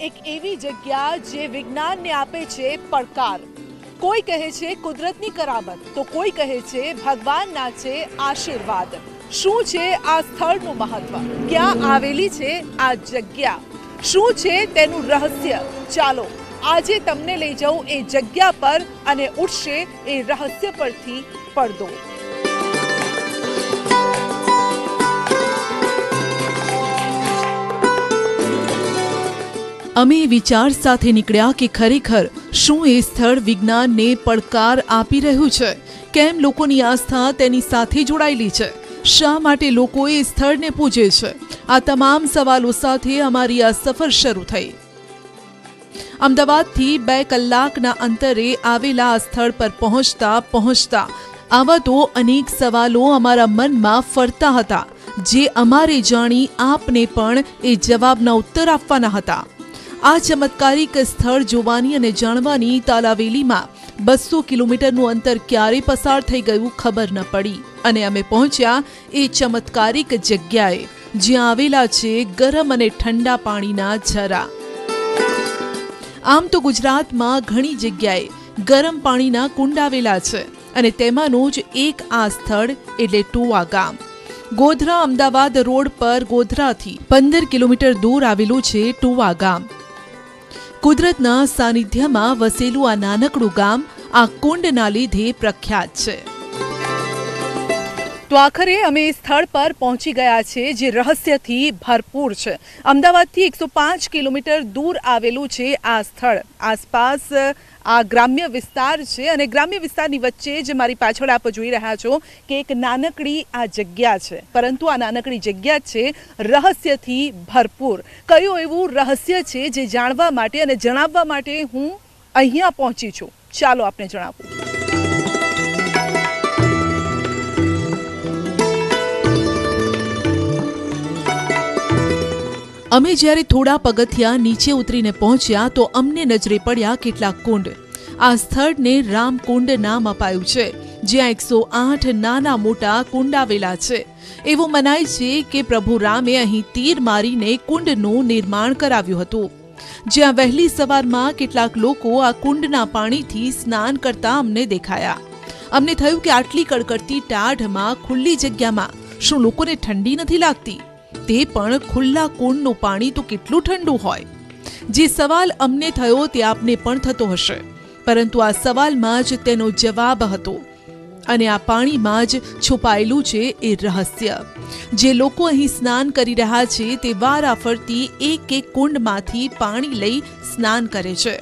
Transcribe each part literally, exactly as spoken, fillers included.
एक एवी जग्या जे विज्ञान ने आपे छे પડકાર। कोई कहे छे कुदरतनी करामत तो कोई कहे छे भगवान ना छे आशीर्वाद। શું છે આ સ્થળનું મહત્વ? ક્યાં આવેલી છે આ જગ્યા? શું છે તેનું રહસ્ય? ચાલો આજે તમને લઈ જાઉં એ જગ્યા પર અને ઉઠશે એ રહસ્ય પરથી પડદો। અમે વિચાર સાથે નીકળ્યા કે ખરેખર શું એ સ્થળ વિજ્ઞાનને પડકાર આપી રહ્યું છે? કેમ લોકોની આસ્થા તેની સાથે જોડાયેલી છે? शा माटे लोकोए स्थळने पूजे छे? आ तमाम सवालों साथे अमारी आ सफर शुरू थई। अमदावादथी बे कलाकना अंतरे आवेला आ स्थळ पर पहोंचता पहोंचता आवा तो अनेक सवालों अमारा मनमा फरता हता, जे अमारे जाणी आपने पण ए जवाबना उत्तर आपवाना हता। आ चमत्कारिक स्थळ जोवानी अने जाणवानी तालावेलीमां बस्सो किलोमीटरનું અંતર ક્યારે પસાર થઈ ગયું ખબર ન પડી અને અમે પહોંચ્યા એ ચમત્કારિક જગ્યાએ, જ્યાં આવેલા છે ગરમ અને ઠંડા પાણીના ઝરા। આમ તો ગુજરાતમાં ઘણી જગ્યાએ ગરમ પાણીના કુંડ આવેલા છે અને તેમાંનું જ એક આ સ્થળ એટલે ટુવા ગામ। ગોધરા અમદાવાદ રોડ પર ગોધરાથી પંદર કિલોમીટર દૂર આવેલું છે ટુવા ગામ। કુદરતના સાનિધ્યમાં વસેલું આ નાનકડું ગામ આ કુંડના લીધે પ્રખ્યાત છે। તો આખરે અમે સ્થળ પર પહોંચી ગયા છે જે રહસ્યથી ભરપૂર છે। અમદાવાદથી એકસો પાંચ કિલોમીટર દૂર આવેલું છે આ સ્થળ। આસપાસ આ ગ્રામ્ય વિસ્તાર છે અને ગ્રામ્ય વિસ્તારની વચ્ચે જે મારી પાછળ આપ જોઈ રહ્યા છો કે એક નાનકડી આ જગ્યા છે, પરંતુ આ નાનકડી જગ્યા છે રહસ્યથી ભરપૂર। કયું એવું રહસ્ય છે જે જાણવા માટે અને જણાવવા માટે હું અહીંયા પહોંચી છું, ચાલો આપને જણાવું। અમે જ્યારે થોડા પગથિયા નીચે ઉતરીને પહોંચ્યા તો અમને નજરે પડ્યા કેટલાક કુંડ। આ સ્થળને રામકુંડ નામ અપાયું છે, જ્યાં એકસો આઠ નાના મોટા કુંડ આવેલા છે। એવું મનાય છે કે પ્રભુ રામે અહીં તીર મારીને કુંડનું નિર્માણ કરાવ્યું હતું, જ્યાં વહેલી સવારમાં કેટલાક લોકો આ કુંડના પાણીથી સ્નાન કરતા અમને દેખાયા। અમને થયું કે આટલી કડકડતી ટાઢમાં ખુલ્લી જગ્યામાં શું લોકોને ઠંડી નથી લાગતી? તે પણ ખુલ્લા કુંડનું પાણી તો કેટલું ઠંડુ હોય! જે સવાલ અમને થયો તે આપને પણ થતો હશે, પરંતુ આ સવાલમાં જ તેનો જવાબ હતો અને આ પાણીમાં જ છુપાયેલું છે એ રહસ્ય। જે લોકો અહીં સ્નાન કરી રહ્યા છે તે વારાફરતી એક એક કુંડમાંથી પાણી લઈ સ્નાન કરે છે।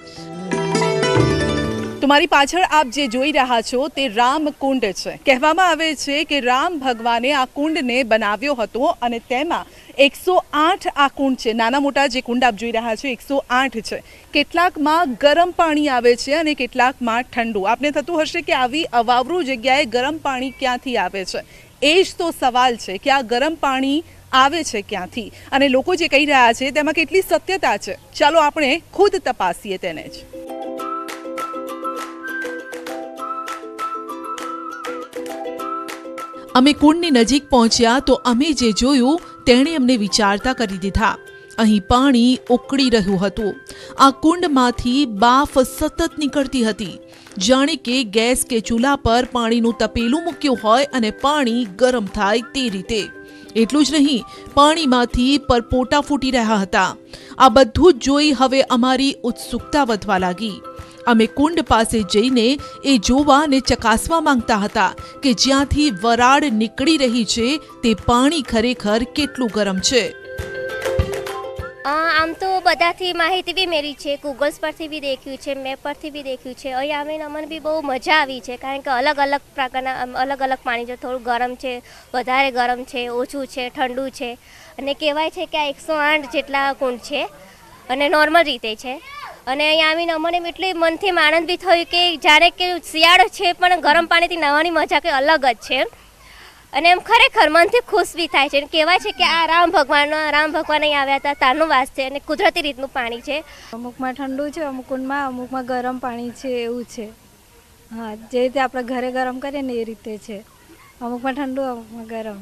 તમારી પાછળ આપ જે જોઈ રહ્યા છો તે રામકુંડ છે। કહેવામાં આવે છે કે રામ ભગવાને આ કુંડને બનાવ્યો હતો અને તેમાં એકસો આઠ આ કુંડ છે। નાના મોટા જે કુંડ આપ જોઈ રહ્યા છો એકસો આઠ છે। કેટલાકમાં ગરમ પાણી આવે છે અને કેટલાકમાં ઠંડુ। આપને થતું હશે કે આવી અવાવરૂ જગ્યાએ ગરમ પાણી ક્યાંથી આવે છે? એ જ તો સવાલ છે કે આ ગરમ પાણી આવે છે ક્યાંથી અને લોકો જે કહી રહ્યા છે તેમાં કેટલી સત્યતા છે? ચાલો આપણે ખુદ તપાસીએ તેને જ। અમે કુંડની નજીક પહોંચ્યા તો અમે જે જોયું તેણે અમને વિચારતા કરી દીધા। અહીં પાણી ઉકળી રહ્યું હતું। આ કુંડમાંથી બાફ સતત નીકળતી હતી, જાણે કે ગેસ કે ચૂલા પર પાણીનું તપેલું મૂક્યું હોય અને પાણી ગરમ થાય તે રીતે। એટલું જ નહીં, પાણીમાંથી પરપોટા ફૂટી રહ્યા હતા। આ બધું જ જોઈ હવે અમારી ઉત્સુકતા વધવા લાગી। અમે કુંડ પાસે જઈને એ જોવા અને ચકાસવા માંગતા હતા કે જ્યાંથી વરાળ નીકળી રહી છે તે પાણી ખરેખર કેટલું ગરમ છે। આમ તો બધાથી માહિતી બી મેળવી છે, ગૂગલ્સ પરથી બી દેખ્યું છે, મેપ પરથી બી દેખ્યું છે। અહીં આવીને અમને બી બહુ મજા આવી છે, કારણ કે અલગ અલગ પ્રકારના અલગ અલગ પાણી છે। થોડું ગરમ છે, વધારે ગરમ છે, ઓછું છે, ઠંડુ છે। અને કહેવાય છે કે આ એકસો આઠ જેટલા કુંડ છે અને નોર્મલ રીતે છે। અને અહીં આવીને અમને એટલી મનથી આનંદ બી થયું કે જ્યારે કે શિયાળો છે પણ ગરમ પાણીથી નહાવાની મજા કંઈ અલગ જ છે। અને એમ ખરેખર મનથી ખુશ બી થાય છે। કહેવાય છે કે આ રામ ભગવાનના રામ ભગવાન અહીં આવ્યા હતા તારનું વાસ છે અને કુદરતી રીતનું પાણી છે। અમુકમાં ઠંડુ છે, અમુકમાં અમુકમાં ગરમ પાણી છે, એવું છે। હા, જે રીતે આપણે ઘરે ગરમ કરીએ ને એ રીતે છે, અમુકમાં ઠંડુ અમુકમાં ગરમ।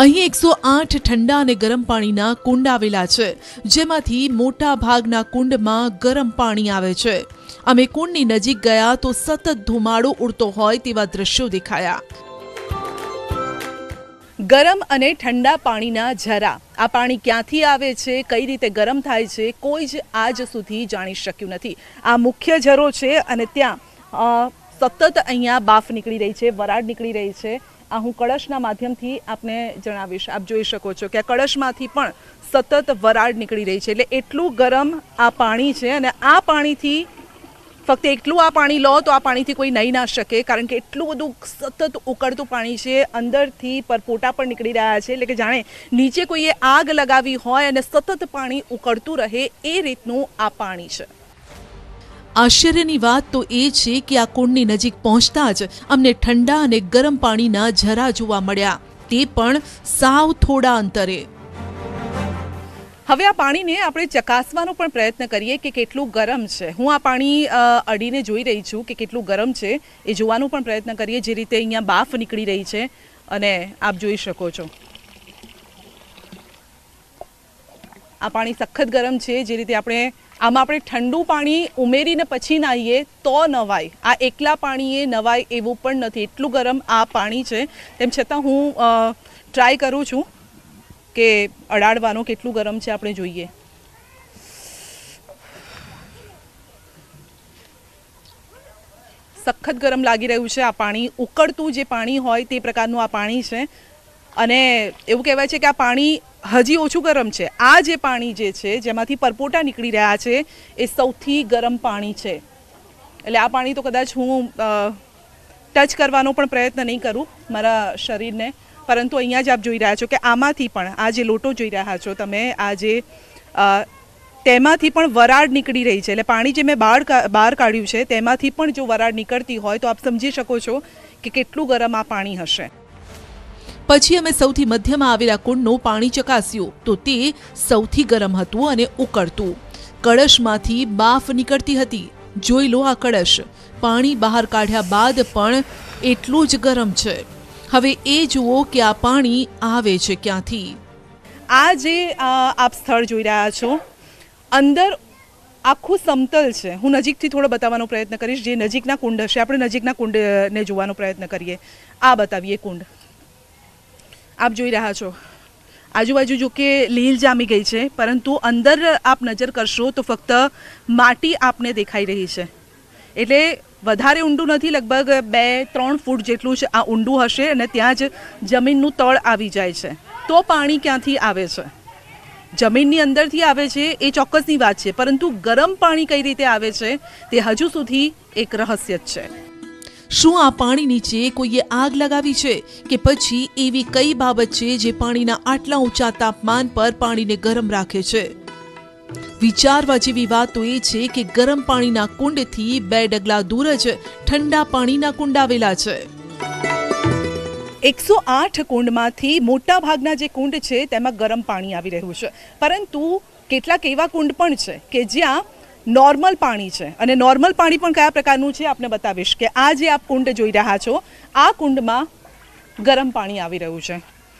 અહીં एक सौ आठ ठंडा और गरम पाणीना कुंड आवेला छे, जेमांथी मोटा भागना कुंडमां गरम पाणी आवे छे। अमे कुंडनी नजीक गया तो सतत धुमाड़ो उड़तो होय तेवा दृश्यो देखाया। गरम अने ठंडा पाणीना झरा, आ पाणी क्यांथी आवे छे, कई रीते गरम थाय छे, कोई ज आज सुधी जाणी शक्युं नथी। आ मुख्य झरो छे अने त्यां सतत अहींया बाफ निकली रही है, वराड निकली रही है। आ हूँ कलशना माध्यमथी आपने जणावीश। आप जोई शको छो के कलशमांथी पण सतत वराड निकली रही है। एटले एटलू गरम आ पाणी छे अने आ पाणीथी फक्त एकलू आ पाणी लो तो आ पाणीथी कोई नही ना शके, कारण के एटलू बधुं सतत उकळतुं पाणी छे। अंदरथी परपोटा पण निकली रह्या छे, एटले के जाणे नीचे कोईए आग लगावी होय अने सतत पाणी उकळतुं रहे ए रीतनुं आ पाणी छे। आश्चर्यनी बात तो ए छे कि आ कुंडनी नजीक पहुंचता ज अमने ठंडा अने गरम पाणीना झरा जोवा मळ्या, ते पण साव थोड़ा अंतरे। हवे आ पाणीने आपणे चकासवानो पण प्रयत्न करीए कि केटलुं गरम छे। हूँ आ पाणी अडीने जोई रही छूं कि केटलुं गरम छे ए जोवानो पण प्रयत्न करीए। जे रीते अहींया बाफ निकळी रही छे अने आप जोई शको छो आ पाणी सखत गरम छे। जे रीते आपणे आमां आपणे ठंडू पाणी उमेरीने पछी नाहीए तो नवाय, आ एकला पाणीए नवाय एवुं पण नथी, एटलुं गरम आ पाणी छे। तेम छतां हूँ ट्राय करूँ छूं के अडाडवानो केटलुं गरम छे आपणे जोईए। सखत गरम लागी रह्युं छे आ पाणी, उकळतुं जे पाणी होय ते प्रकारनुं आ पाणी छे। अने एवुं कहेवाय छे के आ पाणी हजी ओछू गरम है। आ जे पाणी जे छे जेमांथी परपोटा निकली रहा है ए सौथी गरम पाणी है। एटले आ पाणी तो कदाच हूँ टच करवानो पण प्रयत्न नहीं करूँ मारा शरीर ने, परंतु अहींया ज आप जोई रह्या छो के आमांथी पण आ जे लोटो जोई रह्या छो तमे आ जे तेमांथी पण वराड निकली रही है। एटले पाणी जे मैं बहार बहार काढ्युं छे तेमांथी पण जो वराड निकळती होय तो आप समझी शको छो के केटलुं गरम आ पाणी हशे। पछी अमे सौथी मध्यमां आवेला कुंडनो पाणी चकास्यो तो ते सौथी गरम हतुं अने उकळतुं। कळशमांथी बाफ निकळती हती। जोई लो आ कळश, पाणी बहार काढ्या बाद पण एटलुं ज गरम छे। हवे ए जुओ के आ पाणी आवे छे क्यांथी। आ जे आप स्थळ जोई रह्या छो अंदर आखू समतल है। हूँ नजीकथी थोड़ा बतावानो प्रयत्न करीश। जे नजीकना कुंड हशे आपणे नजीकना कुंडने जोवानो प्रयत्न करीए। आ बतावीए कुंड। आप जोई रह्या छो आजूबाजू जो के लील जामी गई है, परंतु अंदर आप नजर करशो तो फक्त माटी आपने देखाई रही है। एटले वधारे ऊंडू नहीं, लगभग बे त्रण फूट जेटलू ज आ ऊंडू हशे अने त्यां ज जमीननुं तळ आवी जाय छे। तो पाणी क्यांथी आवे छे? जमीननी अंदरथी आवे छे ए चोक्कसनी वात छे, परंतु गरम पाणी कई रीते आवे छे ते हजू सुधी एक रहस्य ज छे। शू आ पाणी नीचे कोईए आग लगावी छे के पछी एवी कई बाबत छे जे पाणीना आटला ऊंचा तापमान पर पाणीने गरम राखे छे? विचारवा जेवी वात तो ए छे के गरम पाणीना कुंडथी बे डगला दूर ज ठंडा पाणीना कुंड आवेला छे। एक सौ आठ कुंडमांथी मोटा भागना जे कुंड छे तेमां गरम पाणी आवी रह्युं छे, परंतु केटलाक एवा कुंड पण छे के ज्यां नॉर्मल पाणी छे। अने नॉर्मल पाणी पण कया प्रकारनुं छे आपने बतावीश के आ जे आप कुंड जोई रह्या छो आ कुंडमां गरम पाणी आवी रह्युं छे,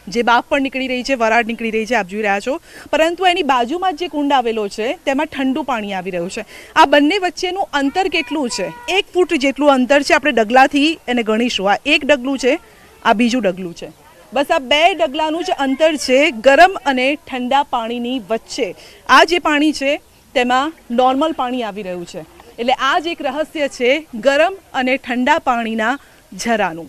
जे बाफ पण निकळी रही है, वराड निकळी रही है आप जोई रह्या छो, परंतु एनी बाजुमां जे कुंड आवेलो छे तेमां ठंडू पाणी आवी रह्युं छे। आ बंने वच्चेनुं अंतर केटलुं छे? एक फूट जेटलुं अंतर छे। आपणे डगलाथी एने गणीशुं। आ एक डगलुं छे, आ बीजुं डगलुं छे। बस आ बे डगलानुं ज अंतर छे गरम अने ठंडा पाणीनी वच्चे। आ जे पाणी छे तेमां नॉर्मल पाणी आवी रह्युं छे। एटले आ ज एक रहस्य छे गरम अने ठंडा पाणीना झरानुं।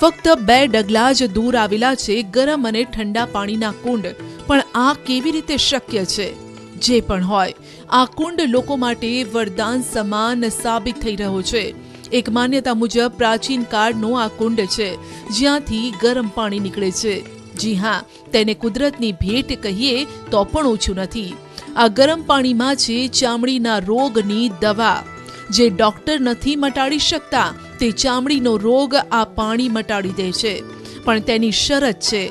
फक्त बे डगला ज दूर आवेला छे गरम अने ठंडा पाणीना कुंड, पण आ केवी रीते शक्य छे? जे पण होय आ कुंड लोको माटे वरदान समान साबित थई रह्यो छे। एक मान्यता मुजब प्राचीन काळनो आ कुंड छे ज्यांथी गरम पाणी निकळे छे। जी हाँ, तेने कुदरतनी भेट कहीए तो पण ओछुं नथी। आ गरम पाणीमां छे चामडीना रोगनी दवा, जे डॉक्टर नथी मटाड़ी शकता ते चामडीनो रोग आ पाणी मटाड़ी दे छे, पण तेनी शरत छे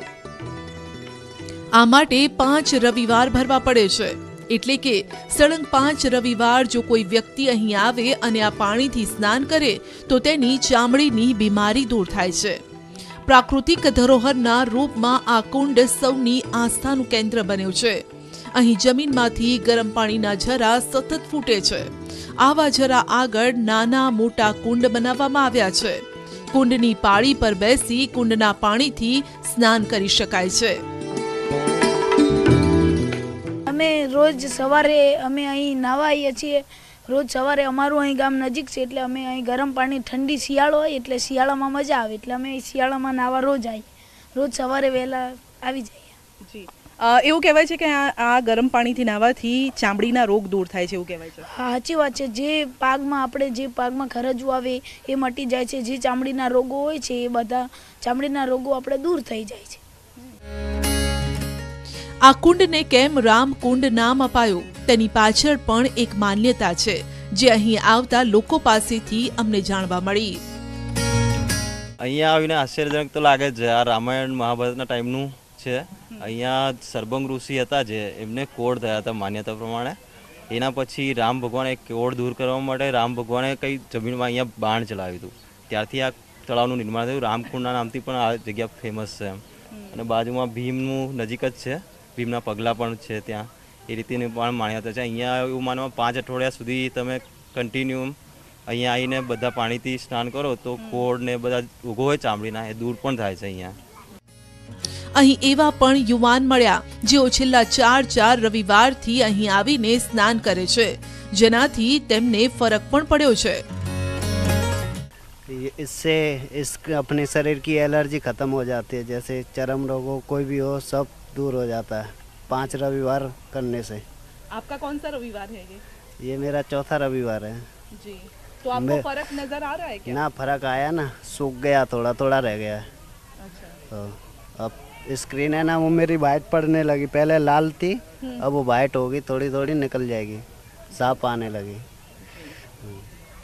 आ माटे पांच रविवार भरवा पड़े छे। एटले के सळंग पांच रविवार जो कोई व्यक्ति अहीं आवे अने आ पाणीथी स्नान करे तो तेनी चामडीनी बीमारी दूर थाय छे। प्राकृतिक धरोहरना रूपमां आ कुंड सौनी आस्थानुं केंद्र बन्यो छे। अहीं जमीनमांथी गरम पाणीना झरा सतत फूटे छे। आवा झरा आगळ नाना मोटा कुंड बनाववामां आव्या छे। कुंडनी पाळी पर बेसी कुंडना पाणीथी स्नान करी शकाय छे। अमे रोज सवारे अमे अहीं नहावाईए छीए। रोज सवारे अमरु अहीं गाम नजीक छे एटले अमे अहीं गरम पाणी ठंडी शियाळो होय एटले शियाळामां मजा आवे एटले अमे शियाळामां नावा रोज आई रोज सवारे वेला आवी जाईए। जी एवुं कहेवाय छे के आ गरम पाणीथी नावाथी चामडीना रोग दूर थाय छे एवुं कहेवाय छे। साची वात छे। जे पागमां आपणे जे पागमां खरजवू आवे ए मटी जाय छे। जे चामडीना रोगो होय छे ए बधा चामडीना रोगो आपणे दूर थई जाय छे। आ कुंडने केम राम कुंड नाम अपायो तेनी पाछळ पण एक मान्यता छे जे अहीं आवता लोको पासेथी अमने जाणवा मळी। अहीं आवीने आश्चर्यजनक तो लागे छे। आ रामायण महाभारतना टाइमनुं छे। अहींया सर्बंग ऋषि हता जे एमने कोढ़ थया हता मान्यता प्रमाणे। एना पछी राम भगवाने कोढ़ दूर करवा माटे राम भगवाने कई जमीनमां अहींया बाण चलाव्युं हतुं। त्यारथी आ तळावनुं निर्माण थयुं। रामकुंडना नामथी पण आ जग्या फेमस छे। अने बाजुमां भीमनुं नजीक ज छे। भीमना पगला पण छे। त्यां ए रीतीने पण मान्यता छे। अहींया एवुं मानवामां पांच अठवाडिया सुधी तमे कंटिन्यू अहींया आवीने बधा पाणीथी स्नान करो तो कोढ़ ने बधा रोगो होय चामडीना ए दूर पण थाय छे। अहींया अहीं एवा पण युवान मळ्या जेओ छेल्ला चार चार रविवारथी अहीं आवीने स्नान करे छे जेनाथी तेમને फरक पण पड्यो छे। इससे इस अपने शरीर की एलर्जी खत्म हो जाती है। जैसे चर्म रोगों कोई भी हो सब दूर हो जाता है पांच रविवार करने से। आपका कौन सा रविवार है ये? ये मेरा चौथा रविवार है जी। तो आपको फर्क नजर आ रहा है क्या? ना फर्क आया ना, सूख गया, थोड़ा थोड़ा रह गया। अच्छा। तो अब स्क्रीन है ना वो मेरी वाइट पड़ने लगी। पहले लाल थी अब वो वाइट होगी, थोड़ी थोड़ी निकल जाएगी, साफ आने लगी।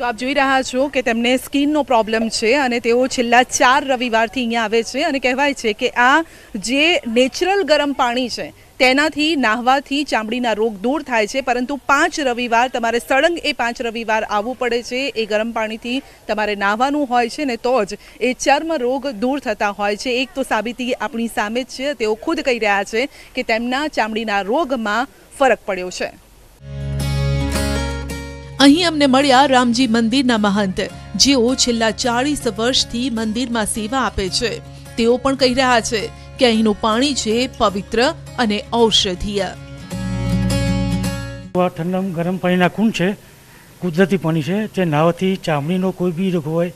तो आप જોઈ રહ્યા છો કે તેમને સ્કિનનો પ્રોબ્લેમ છે અને તેઓ છેલ્લા ચાર રવિવારથી અહીંયા આવે છે અને કહેવાય છે કે આ જે નેચરલ ગરમ પાણી છે તેનાથી નાહવાથી ચામડીના રોગ દૂર થાય છે। પરંતુ પાંચ રવિવાર તમારે સળંગ એ પાંચ રવિવાર આવવું પડે છે। એ ગરમ પાણીથી તમારે નાહવાનું હોય છે ને તો જ એ ચર્મ રોગ દૂર થતા હોય છે। એક તો સાબિતી આપણી સામે જ છે। તેઓ ખુદ કહી રહ્યા છે કે તેમના ચામડીના રોગમાં ફરક પડ્યો છે। अहीं अमने मळ्या रामजी मंदिरना महंत जेओ छेल्ला चालीस वर्षथी मंदिरमां सेवा आपे छे। तेओ पण कही रह्या छे के अहींनुं पाणी छे पवित्र अने औषधीय। ठंडा गरम पाणीना कुंड छे, कुदरती पाणी छे ते नावाथी चामडीनो कोई भी रोग होय,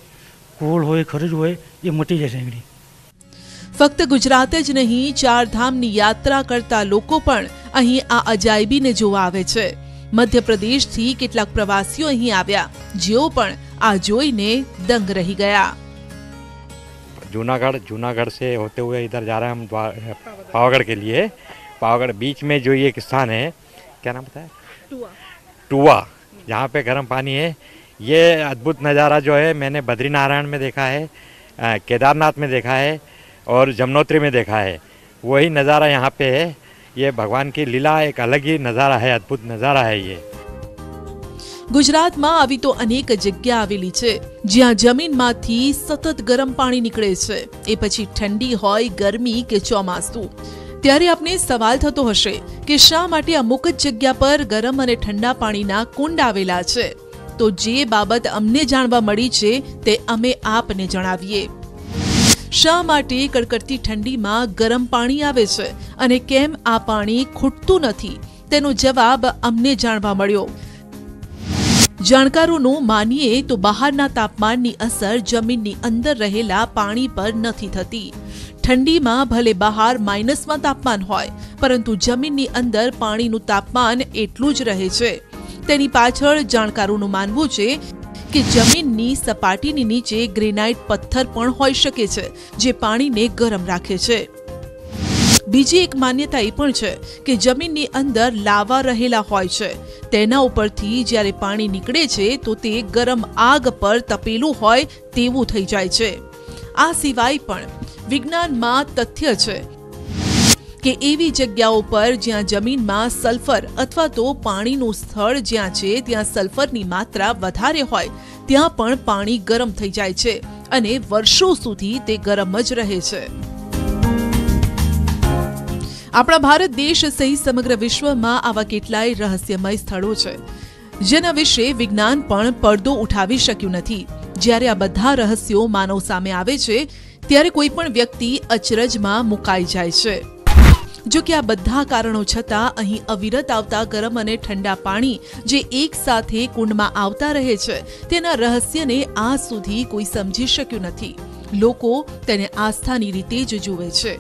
कोळ होय, खरज होय ए मटी जाय छे। फक्त गुजरात ज नहीं चार धामनी यात्रा करता लोको पण अहीं आ अजायबीने जोवा आवे छे। मध्य प्रदेश थी केटलाक प्रवासीओ अहीं आव्या जेओ पण आ जोईने दंग रही गया। जूनागढ़ जूनागढ़ से होते हुए इधर जा रहे हैं हम पावागढ़ के लिए। पावागढ़ बीच में जो ये एक स्थान है, क्या नाम बताया? टुवा। टुवा, जहाँ पे गर्म पानी है। ये अद्भुत नज़ारा जो है मैंने बद्रीनारायण में देखा है, केदारनाथ में देखा है और जमुनोत्री में देखा है। वही नज़ारा यहाँ पे है। ये भगवान की लीला, एक अलग ही नजारा है, अद्भुत नजारा है। ये गुजरात में अभी तो अनेक जगह आवेली छे ज्यां जमीन मांथी सतत गरम पानी निकले छे। ए पछी ठंडी होय, गर्मी के चौमासु, त्यारे आपने सवाल थतो हशे के शा माटे अमुक जगह पर गरम अने ठंडा पाणीना कुंड आवेला छे। तो जे बाबत अमने जाणवा मळी छे ते अमे आपने जणावीए। शा माटे कड़कड़ती ठंडी में गरम पानी आवे छे अने केम आ पानी खूटतुं नथी तेनो जवाब अमने जाणवा मळ्यो। जाणकारोनुं मानीए तो बहारना तापमाननी असर जमीननी अंदर रहेला पानी पर नथी थती। ठंडी में भले बहार माइनस में तापमान होय परंतु जमीननी अंदर पानीनुं तापमान एटलुं ज रहे छे। तेनी पाछळ जाणकारोनुं मानवुं छे के जमीननी सपाटीनी नीचे ग्रेनाइट पत्थर पण होई शके छे जे पाणीने गरम राखे छे। बीजी एक मान्यता ए पण छे के जमीननी अंदर लावा रहेला होय छे। तेना उपरथी ज्यारे पाणी निकळे छे तो ते गरम आग पर तपेलुं होय तेवुं थई जाय छे। आ सिवाय पण विज्ञानमां तथ्य छे के एवी जग्याओ पर ज्यां जमीनमां सल्फर अथवा तो पाणीनुं स्थळ ज्यां छे त्यां सल्फरनी मात्रा वधारे होय त्यां पण पाणी गरम थई जाय छे अने वर्षो सुधी ते गरम ज रहे छे। आपणा भारत देश सहित समग्र विश्व में आवा केटलाय रहस्यमय स्थळो छे जेना विषे विज्ञान पण पर्दो उठावी शक्यु नथी। ज्यारे आ बधा रहस्यो मानव सामे आवे छे त्यारे कोई पण व्यक्ति अचरज में मुकाई जाय छे। जो कि आ बधा कारणों छतां अहीं अविरत आवता गरम अने ठंडा पाणी जे एक साथ कुंड में आवता रहे छे तेना रहस्य ने आज सुधी कोई समझी शक्यु नथी। लोको तेने आस्थानी रीते ज जुए छे।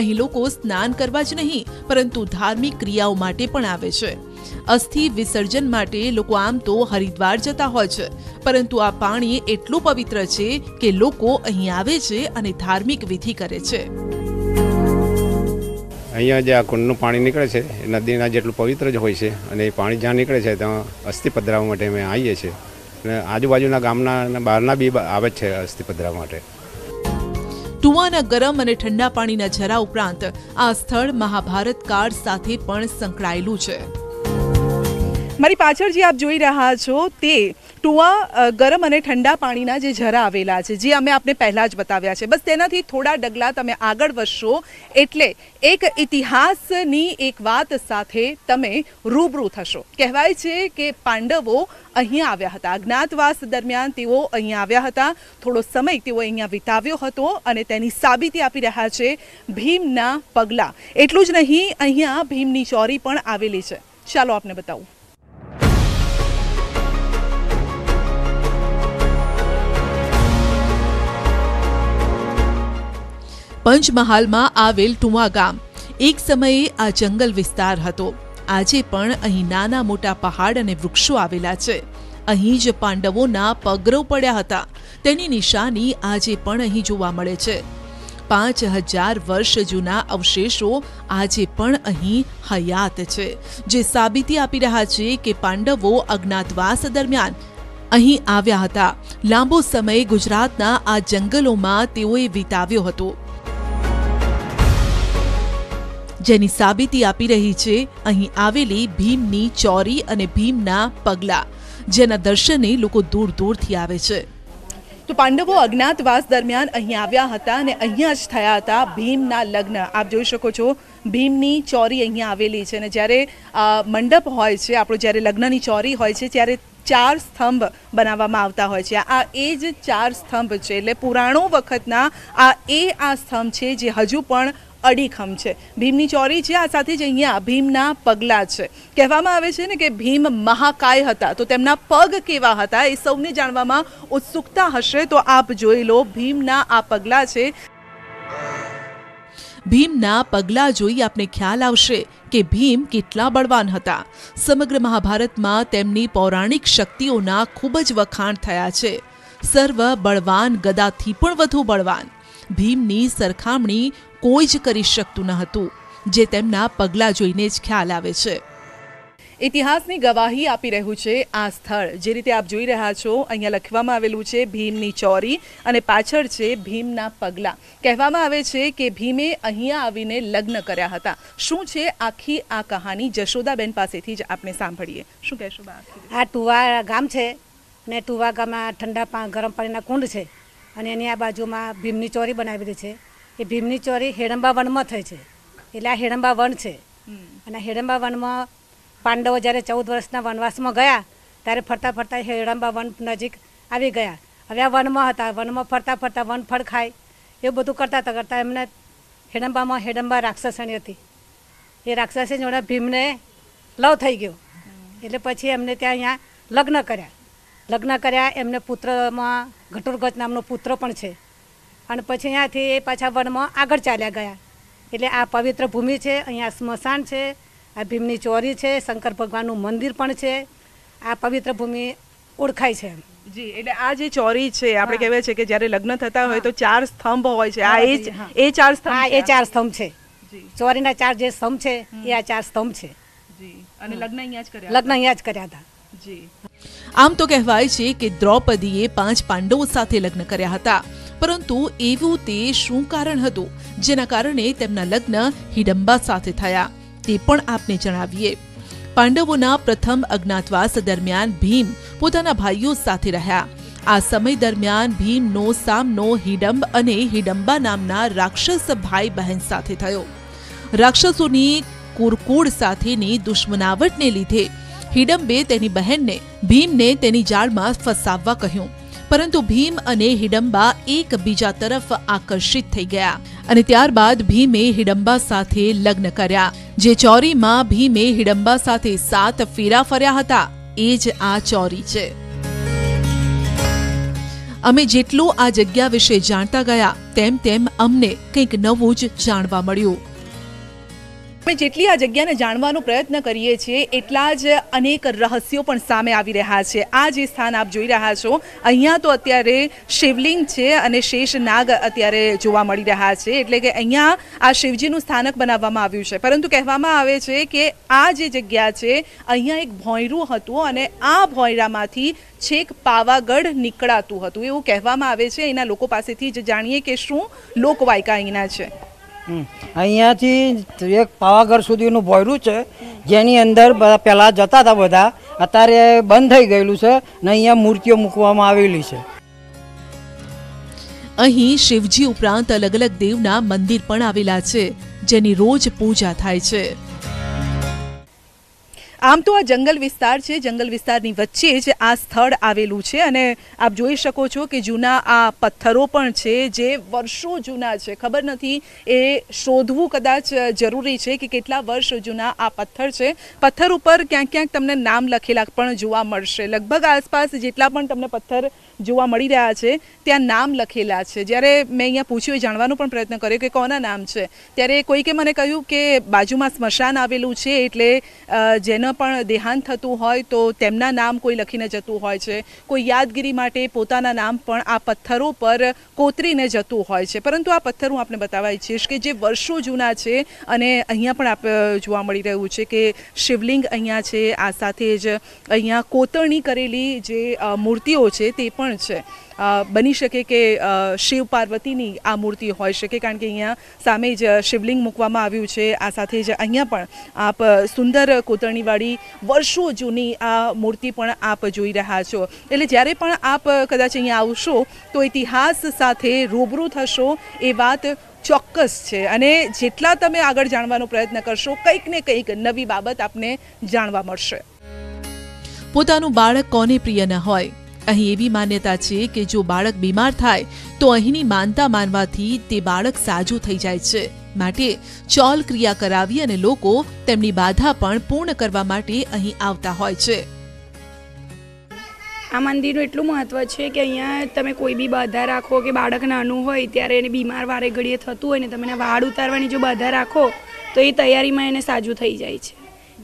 अहीं लोको स्नान करवा ज नहीं परंतु धार्मिक क्रियाओं माटे पण आवे छे। अस्थि विसर्जन माटे लोको आम तो हरिद्वार जता होय छे परंतु आ पाणी एटलुं पवित्र छे के लोको अहीं आवे छे अने धार्मिक विधि करे छे। अहींया जे आ कुंडनुं पाणी निकळे छे नदीना जेटलुं पवित्र ज होय छे अने पाणी ज्यां निकळे छे त्यां अस्थि पधरावा माटे अमे आवीए छे अने आजुबाजुना गामना अने बहारना बी आवे छे अस्थि पधरावा माटे। टुवाना गरम अने ठंडा पाणीना झरा उपरांत आ स्थळ महाभारत काळ साथे पण संकळायेलुं छे। मारी पाछळ जे आप जोई रहा छो ते टुवा गरम अने ठंडा पाणीना जे झरा आवेला छे जे अमे आपने पहला ज बताव्या छे। बस तेनाथी थोड़ा डगला तमे आगळ वधशो एटले एक इतिहासनी एक वात साथे तमे रूबरू थशो। कहेवाय छे के पांडवो अहीं आव्या हता। अज्ञातवास दरमियान तेओ अहीं आव्या हता। थोड़ो समय तेओ अहीं विताव्यो हतो अने तेनी साबिती आपी रह्या छे भीमना पगला। एटलुं ज नहीं अहींया भीमनी चोरी पण आवेली छे। चालो आपने बतावुं। पंचमहाल में आवेल टुवा गाम एक समये आ जंगल विस्तार हतो। आजे पण अहीं नाना मोटा पहाड़ अने वृक्षो आवेला छे। अहीं ज पांडवोना पगरव पड्या हता तेनी निशानी आजे पण अहीं जोवा मळे छे। पांच हजार वर्ष जूना अवशेषो आजे पण अहीं हयात छे जे साबिती आपी रह्या छे के पांडवो अज्ञातवास दरमियान अहीं आव्या हता। लांबो समय गुजरातना आ जंगलोमां तेओए विताव्यो हतो जेनी साबिती आपी रही छे अहीं आवेली भीमनी चोरी अने भीमना पगला जेना दर्शने लोको दूर दूर थी आवे छे। तो पांडवो अज्ञातवास दरमियान अहीं आव्या हता ने अहीं ज थया हता भीमना लग्न। आप जोई शको छो भीमनी चोरी अहीं आवेली छे ने ज्यारे मंडप होय छे आपणो ज्यारे लग्ननी चोरी होय छे त्यारे चार स्तंभ बनाववामां आवता होय छे। आ ए ज चार स्तंभ छे एटले पुराणो वखतना आ ए आ स्तंभ छे जे हजू पण अडीखम छे। भीमनी चोरी छे आ साथे ज अहींया भीमना पगला छे। कहेवामां आवे छे ने के भीम महाकाय हता तो तेमना पग केवा हता ए सौने जाणवामां उत्सुकता हशे। तो आप जोई लो भीमना आ पगला छे। भीमना पगला जोई आपने ख्याल आवशे के भीम केटला बळवान हता। समग्र महाभारत में तेमनी पौराणिक शक्तिओना खूब ज वखाण थया छे। सर्व बळवान गदाथी पण वधु बळवान भीमनी सरखामणी कोई ज करी शकतुं न हतुं जे तेमना पगला जोईने ज ख्याल आवे छे। इतिहासनी गवाही आपी रह्युं छे आ स्थळ। जे रीते आप जोई रह्या छो अहींया लखवामां आवेलुं छे भीमनी चोरी अने पाछळ छे भीमना पगला। कहेवामां आवे छे के भीमे अहींया आवीने लग्न कर्या हता। शुं छे आखी आ कहानी जशोदाबेन पासेथी ज आपणे सांभळीए। शुं कहेशो बा? आ टुवा गाम छे ने टुवा गाममां ठंडा पाणी गरम पाणीना कुंड छे अने एनी आ बाजुमां भीमनी चोरी बनावेली छे। ये भीमनी चोरी हेडंबा वन में थई छे एटले आ हेडंबा वन छे अने हेडंबा वन में पांडवों जयरे चौदह वर्षना वनवास में गया त्यारे फरता फरता हेडंबा वन नजीक आवी गया। हवे आ वन में हता वन में फरता फरता वन फळ खाय एवुं बधुं करता करता एमने हेडंबा में हेडंबा राक्षसणी हती ए राक्षसी जोडे भीमने लव थई गयो एटले पछी एमने त्यां अहींया लग्न कर्या। लग्न कर्या एमने पुत्र में घटोत्कच नामनो पुत्र पण छे अने पछी अहींयाथी ए पाछा वन में आगळ चाल्या गया। एटले आ पवित्र भूमि छे अहींया स्मशान छे आ भीमनी चोरी छे शंकर भगवाननुं मंदिर पण छे। आ पवित्र भूमि ओळखाय छे जी। एटले आ जे चोरी छे आपणे कहेवाय छे के ज्यारे लग्न थता होय तो चार स्तंभ होय छे। आ ए ए चार स्तंभ आ ए चार स्तंभ छे जी। चोरीना चार जे स्तंभ छे ए आ चार स्तंभ छे जी अने लग्न अहींया ज कर्या लग्न अहींया ज कर्या हता जी। आम तो कहेवाय छे के द्रौपदीए पांच पांडवो साथे लग्न कर्या हता परंतु एवुं ते शुं कारण हतुं जेना कारणे तेमना लग्न हिडंबा साथे थया ते पण आपने जणावीए। पांडवोना प्रथम अज्ञातवास दरमियान भीम पोताना भाईओ साथे रह्या। आ समय दरमियान भीमनो सामनो हिडंब अने हिडंबा नामना राक्षस भाई बहन साथे थयो। राक्षसोनी कुरकूड साथेनी दुश्मनावटने लीधे हिडंबे तेनी बहनने भीमने तेनी जाळमां फसाववा कह्युं, परंतु भीम अने हिडंबा एक बीजा तरफ आकर्षित थई गया अने त्यारबाद भीमे हिडंबा साथे लग्न कर्या। जे चोरी मां भीमे हिडंबा साथे सात फेरा फर्या हता ए ज आ चोरी छे। अमे जेटलू आ जग्या विषे जाणता गया तेम तेम अमने कंईक नवुं ज जाणवा मळ्युं। अमे जेटली आ जग्याने जाणवानो प्रयत्न करीए छीए एटला ज अनेक रहस्यो पण सामे आवी रह्या छे। आ जे स्थान आप जोई रह्या छो अहींया तो अत्यारे शिवलिंग छे अने शेष नाग अत्यारे जोवा मळी रह्या छे, एटले के अहींया आ शिवजीनुं स्थानक बनाववामां आव्युं छे। परंतु कहेवामां आवे छे के आ जे जग्या छे अहींया एक भोंयरुं हतुं अने आ भोंयरामांथी छेक पावागढ़ निकळातुं हतुं एवुं कहेवामां आवे छे। एना लोको पासेथी ज जाणीए के शुं लोकवायका अहींना छे। अहियाँ एक पावागढ़ सुधीनु भोयरू छे जेनी अंदर पहला जता था बधा अत्यारे बंद थई गयेलुं छे ने अहिया मूर्तिओ मूकवामां आवेली छे। अहीं शिवजी उपरांत अलग अलग देवना मंदिर पण आवेला छे जेनी रोज पूजा थाय छे। आम तो आ जंगल विस्तार है, जंगल विस्तार नी वच्चे ज आ स्थळ आवेलू छे अने आप जोई शको छो कि जूना आ पत्थरों पण छे जे वर्षो जूना छे। खबर नहीं ए शोधवू कदाच जरूरी है कि केटला वर्ष जूना आ पत्थर छे। पत्थर उपर क्यांक क्यांक तमने नाम लखेला पण जोवा मळशे। लगभग आसपास जेटला पण तमने पत्थर जोवा मळी रह्या छे त्यां नाम लखेला छे। ज्यारे मैं अहींया पूछ्युं जाणवानो पण प्रयत्न कर्यो के कोना नाम छे त्यारे कोईके मने कह्युं के बाजुमां स्मशान आवेलुं छे एटले जेने पण देहांत थतुं होय तो तेमना नाम कोई लखीने जतुं होय छे, कोई यादगिरी माटे पोताना नाम पण आ पत्थरों पर कोतरीने जतुं होय छे। परंतु आ पत्थर हूँ आपने बतावाई छीश के जे वर्षो जूना छे अने अहींया पण आप जोवा मळी रह्युं छे के शिवलिंग अहींया छे। आ साथे ज अहींया कोतरणी करेली जे मूर्तिओ छे ते पण छे। बनी शके के शिव पार्वतीनी आ मूर्ति होई शके कारण के अहींया सामे ज शिवलिंग मूकवामां आव्युं छे। आ साथे ज अहींया पण आप सुंदर कोतरणी वाली वर्षो जूनी आ मूर्ति पण आप जोई रह्या छो। एटले ज्यारे पण आप कदाच अहींया आवशो तो इतिहास साथे रूबरू थशो ए वात चोक्कस छे अने जेटला तमे आगळ जाणवानो प्रयत्न करशो कंईक ने कंईक नवी बाबत आपने जाणवा मळशे। पोतानुं बाळक कोने प्रिय न होय अहीं एवी मान्यता छे के जो बाळक बीमार थाय तो अहींनी मानता मानवाथी ते बाळक साजु थई जाय छे, माटे चौल क्रिया करावी अने लोको तेमनी बाधा पण पूर्ण करवा माटे अहीं आवता होय छे। आ मंदिरनुं एटलुं महत्व छे के अहींया तमे कोई बी बाधा राखो के बाळक नानुं होय त्यारे एने बीमार वारे घडीए थतुं होय ने तमे एना वाळ उतारवानी जो बाधा राखो तो ए तैयारीमां एने साजु थई जाय छे।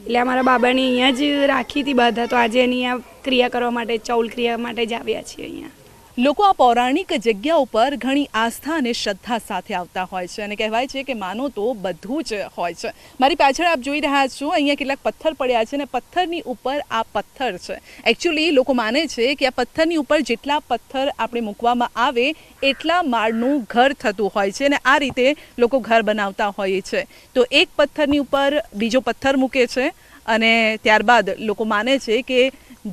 એટલે અમારા બાબાની અહીંયા જ રાખી હતી બાધા તો આજે એની આ ક્રિયા કરવા માટે ચૌલ ક્રિયા માટે જ આવ્યા છીએ અહીંયા। લોકો આ પૌરાણિક જગ્યા ઉપર ઘણી આસ્થા અને શ્રદ્ધા સાથે આવતા હોય છે અને કહેવાય છે કે માનો તો બધું જ હોય છે। મારી પાછળ આપ જોઈ રહ્યા છો અહીંયા કેટલાક પથ્થર પડ્યા છે અને પથ્થરની ઉપર આ પથ્થર છે। એકચ્યુઅલી લોકો માને છે કે આ પથ્થરની ઉપર જેટલા પથ્થર આપણે મૂકવામાં આવે એટલા માળનું ઘર થતું હોય છે અને આ રીતે લોકો ઘર બનાવતા હોય છે। તો એક પથ્થરની ઉપર બીજો પથ્થર મૂકે છે અને ત્યારબાદ લોકો માને છે કે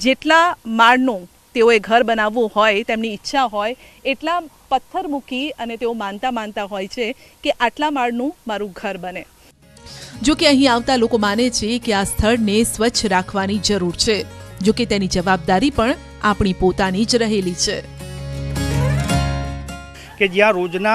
જેટલા માળનું તેઓએ ઘર બનાવવું હોય તેમની ઈચ્છા હોય એટલા પથ્થર મૂકી અને તેઓ માનતા માનતા હોય છે કે આટલા માળનું મારું ઘર બને। જો કે અહીં આવતા લોકો માને છે કે આ સ્થળને સ્વચ્છ રાખવાની જરૂર છે, જો કે તેની જવાબદારી પણ આપણી પોતાની જ રહેલી છે કે જ્યાં રોજના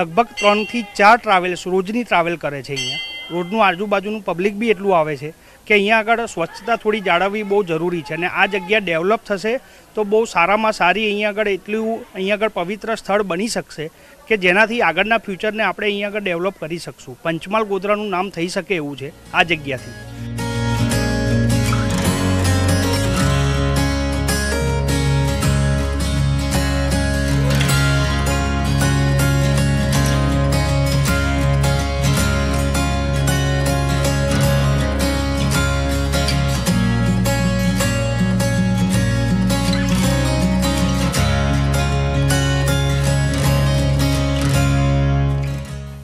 લગભગ ત્રણ થી ચાર ટ્રાવેલ્સ રોજની ટ્રાવેલ કરે છે। અહીંયા રોડનું આજુબાજુનું પબ્લિક બી એટલું આવે છે કે અહીંયા આગળ સ્વચ્છતા થોડી જાળવવી બહુ જરૂરી છે અને આ જગ્યા ડેવલપ થશે તો બહુ સારામાં સારી અહીંયા આગળ એટલું અહીંયા આગળ પવિત્ર સ્થળ બની શકશે કે જેનાથી આગળના ફ્યુચરને આપણે અહીંયા આગળ ડેવલપ કરી શકશું। પંચમહાલ ગોધરાનું નામ થઈ શકે એવું છે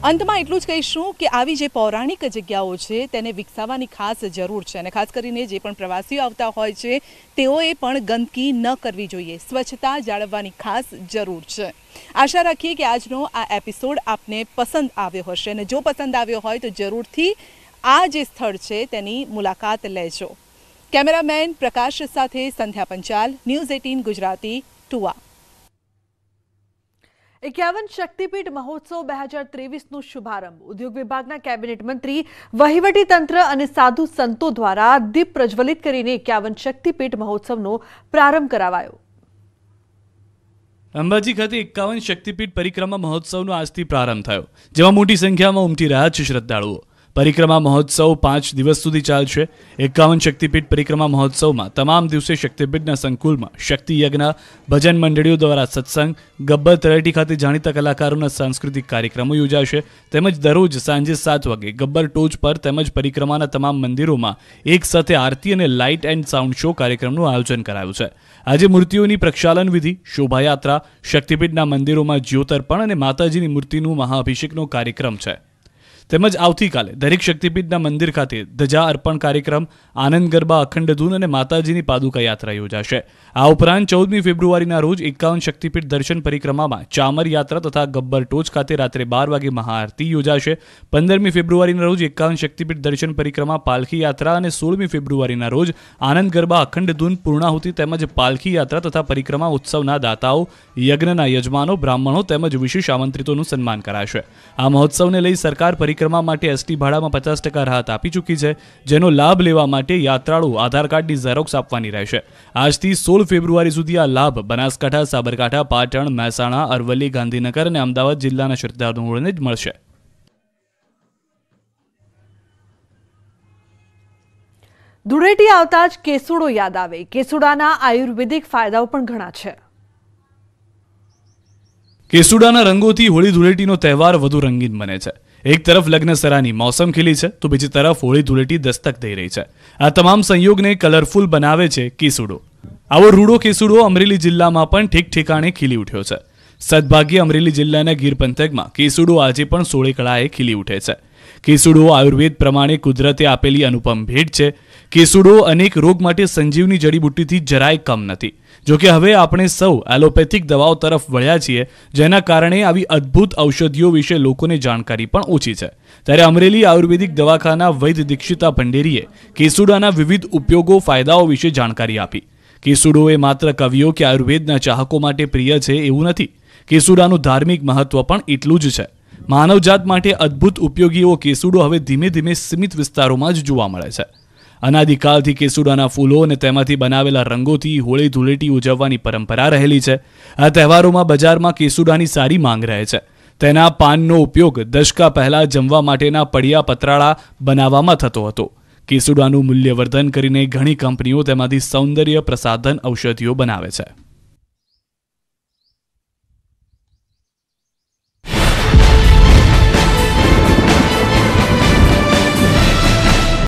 આ अंत में एटलू ज कहीशूँ कि आवी जे पौराणिक जग्याओ छे तेने विकसावानी खास जरूर छे। खास करीने जे पण प्रवासीओ आवता होय छे तेओए पण गंदगी न करवी जोईए, स्वच्छता जाळववानी खास जरूर छे। आशा राखीए कि आजनो आ एपिसोड आपने पसंद आव्यो हशे अने जो पसंद आव्यो होय तो जरूरथी आ जे स्थळ छे तेनी मुलाकात लेजो। कैमरामेन प्रकाश साथे संध्या पंचाल, न्यूज़ अठारह गुजराती, टुवा। इक्यावन शक्तिपीठ महोत्सव बे हजार तेवीस नो शुभारंभ। उद्योग विभागना कैबिनेट मंत्री, वहीवटी तंत्र अने साधु संतो द्वारा दीप प्रज्वलित करीने इक्यावन शक्तिपीठ महोत्सव नो प्रारंभ करावायो। अंबाजी खाते इक्यावन शक्तिपीठ परिक्रमा महोत्सव नो आज थी प्रारंभ थयो, जेमां मोटी संख्या में उमटी रह्या छे श्रद्धाळुओ। परिक्रमा महोत्सव पांच दिवस सुधी चालशे। इक्यावन शक्तिपीठ परिक्रमा महोत्सव में तमाम दिवसे शक्तिपीठना संकुल में शक्ति यज्ञ, भजन मंडळीओ द्वारा सत्संग, गब्बर तळेटी खाते जाणीता कलाकारों सांस्कृतिक कार्यक्रमों योजाशे। तेमज दररोज सांजे सात वागे गब्बर टोच पर तेमज परिक्रमाना तमाम मंदिरों में एक साथ आरती और लाइट एंड साउंड शो कार्यक्रमनुं आयोजन करायुं छे। आज मूर्तिओनी प्रक्षालन विधि, शोभायात्रा, शक्तिपीठना मंदिरों में ज्योतर्पण और माताजीनी मूर्तिनुं महाअभिषेकनो कार्यक्रम छे। तेमज आवतीकाले दरेक शक्तिपीठना मंदिर खाते ध्वजा अर्पण कार्यक्रम, आनंद गरबा, अखंड धून अने माताजीनी पादुका यात्रा योजाशे। आ उपरांत चौदमी फेब्रुआरीना रोज इक्यावन शक्तिपीठ दर्शन परिक्रमामां चामर यात्रा तथा गब्बर टोच खाते रात्रे बार वागे महाआरती योजाशे। पंदरमी फेब्रुआरीना रोज इक्यावन शक्तिपीठ दर्शन परिक्रमा, पालखी यात्रा अने सोळमी फेब्रुआरीना रोज आनंद गरबा, अखंड धून, पूर्णाहुति तेमज पालखी यात्रा तथा परिक्रमा उत्सवना दाताओ, यज्ञना यजमानो, ब्राह्मणों तेमज विशेष आमंत्रितोनुं सन्मान कराशे। आ महोत्सवने लई सरकार परिक्रमा माटे एसटी भाड़ा में पचास टका राहत आपी चूकी है, जेनो लाभ लेवा माटे यात्राळु आधार कार्ड की झेरोक्स आपवानी रहेशे। आज थी सोल फेब्रुआरी सुधी आ लाभ बनासकांठा, साबरकांठा, पाटण, महेसाणा, अरवली, गांधीनगर और अमदावाद जिल्लाना श्रद्धाळुओने ज मळशे। धूळेटी आवता ज केसुडो याद आवे। केसुडाना आयुर्वेदिक फायदाओ पण घणा छे। केसुडाना रंगोथी होळी धूळेटीनो तहेवार वधु रंगीन बने छे। एक तरफ लग्न सरानी मौसम खिली है तो बीजी तरफ होली धूलेटी दस्तक दई रही है। आ तमाम संयोग ने कलरफुल बनावे छे केसुडो। आवो रूडो केसुडो अमरेली जिल्ला में पण ठेक ठेकाणे खीली उठ्यो छे। सदभाग्ये अमरेली जिल्लाना गीर पंथक में केसुडो आजे पण सोळे कळाए खीली उठे छे। केसुडो आयुर्वेद प्रमाणे कुदरते आपेली अनुपम भेट छे। केसुडो अनेक रोग माटे संजीवनी जड़ीबूटी थी जराय कम नथी। जो कि हवे आपणे सौ एलोपेथिक दवाओं तरफ वळ्या छीए, जेना कारणे आवी अद्भुत औषधिओ विषे लोकोने जाणकारी पण ओछी छे। त्यारे अमरेली आयुर्वेदिक दवाखाना वैद्य दीक्षिता भंडेरीए केसुडाना विविध उपयोगों, फायदाओं विषे जाणकारी आपी। केसुडो ए मात्र कविओ के आयुर्वेदना चाहको माटे प्रिय छे एवुं नथी। केसुडानुं धार्मिक महत्व पण एटलुं ज छे। मानवजात माटे अद्भुत उपयोगी ओ केसुडो हवे धीमे धीमे सीमित विस्तारोमां ज जोवा मळे छे। अनादिकालथी केसुडाना फूलो अने तेमांथी बनावेला रंगोथी होळी धूळेटी उजववानी परंपरा रहेली छे। आ तहेवारोमां बजारमां केसुडानी सारी मांग रहे छे। तेना पाननो उपयोग दशका पहेला जमवा माटेना पडिया पतराळा बनाववामां थतो हतो। केसुडानुं मूल्यवर्धन करीने घणी कंपनीओ तेमांथी सौंदर्य प्रसाधन औषधिओ बनावे छे।